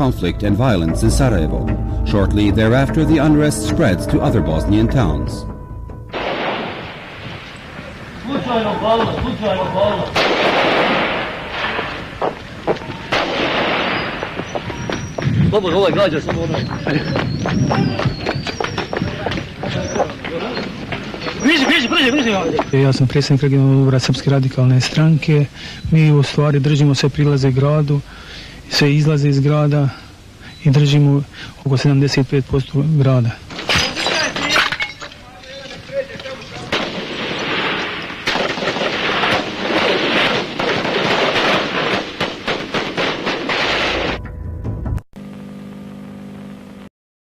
conflict and violence in Sarajevo. Shortly thereafter, the unrest spreads to other Bosnian towns. Ja sam predsjednik regionalnog odbora Srpske radikalne stranke. Mi u stvari držimo sve prilaze gradu, sve izlaze iz grada I držimo oko 75% grada.